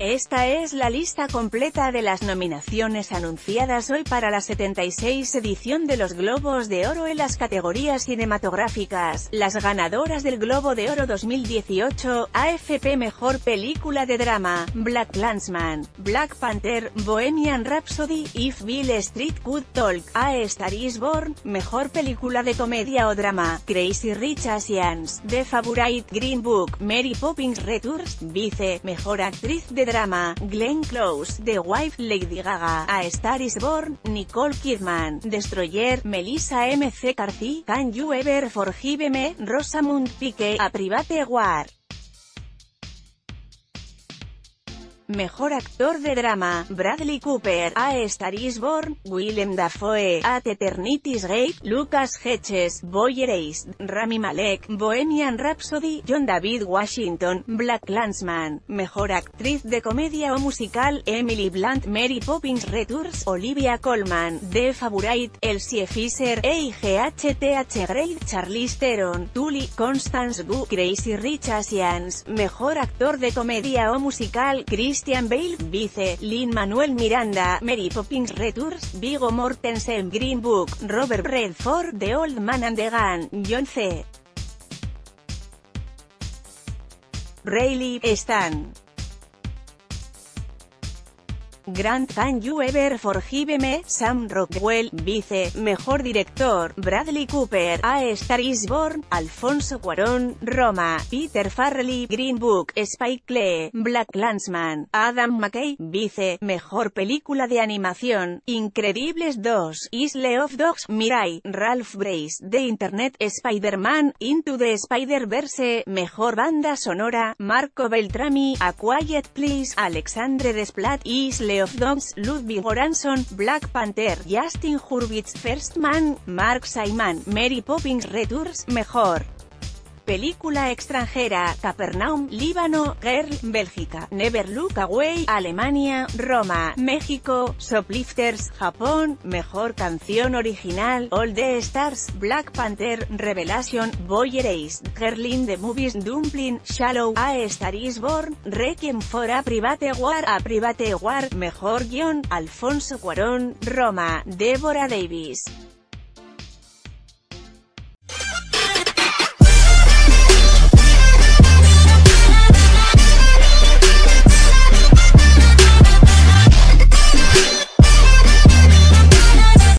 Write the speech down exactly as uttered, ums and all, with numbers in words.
Esta es la lista completa de las nominaciones anunciadas hoy para la setenta y seis edición de los Globos de Oro en las categorías cinematográficas. Las ganadoras del Globo de Oro dos mil dieciocho, A F P Mejor Película de Drama, BlacKkKlansman, Black Panther, Bohemian Rhapsody, If Beale Street Could Talk, A Star Is Born, Mejor Película de Comedia o Drama, Crazy Rich Asians, The Favourite, Green Book, Mary Poppins Returns, Vice, Mejor Actriz de Drama, Glenn Close, The Wife, Lady Gaga, A Star Is Born, Nicole Kidman, Destroyer, Melissa McCarthy, Can You Ever Forgive Me, Rosamund Pike, A Private War. Mejor Actor de Drama, Bradley Cooper, A Star Is Born, Willem Dafoe, At Eternity's Gate, Lucas Hedges, Boy Erased, Rami Malek, Bohemian Rhapsody, John David Washington, BlacKkKlansman. Mejor Actriz de Comedia o Musical, Emily Blunt, Mary Poppins Returns, Olivia Colman, The Favourite, Elsie Fisher, G H T H Grey, Charlize Theron, Tully, Constance Wu, Crazy Rich Asians. Mejor Actor de Comedia o Musical, Chris Christian Bale, Vice, Lin-Manuel Miranda, Mary Poppins Returns, Viggo Mortensen, Green Book, Robert Redford, The Old Man and the Gun, John C. Reilly, Stan. Grant, Can You Ever Forgive Me, Sam Rockwell, Vice, Mejor Director, Bradley Cooper, A Star Is Born, Alfonso Cuarón, Roma, Peter Farrelly, Green Book, Spike Lee, BlacKkKlansman, Adam McKay, Vice, Mejor Película de Animación, Increíbles dos, Isle of Dogs, Mirai, Ralph Breaks the Internet, Spider-Man, Into the Spider-Verse, Mejor Banda Sonora, Marco Beltrami, A Quiet Place, Alexandre Desplat, Isle of Dogs, Ludwig Göransson, Black Panther, Justin Hurwitz, First Man, Mark Simon, Mary Poppins Returns, Mejor Película Extranjera, Capernaum, Líbano, Girl, Bélgica, Never Look Away, Alemania, Roma, México, Shoplifters, Japón, Mejor Canción Original, All the Stars, Black Panther, Revelation, Boy Erased, Girl in the Movies, Dumpling, Shallow, A Star Is Born, Requiem for a Private War, A Private War, Mejor Guión, Alfonso Cuarón, Roma, Deborah Davis.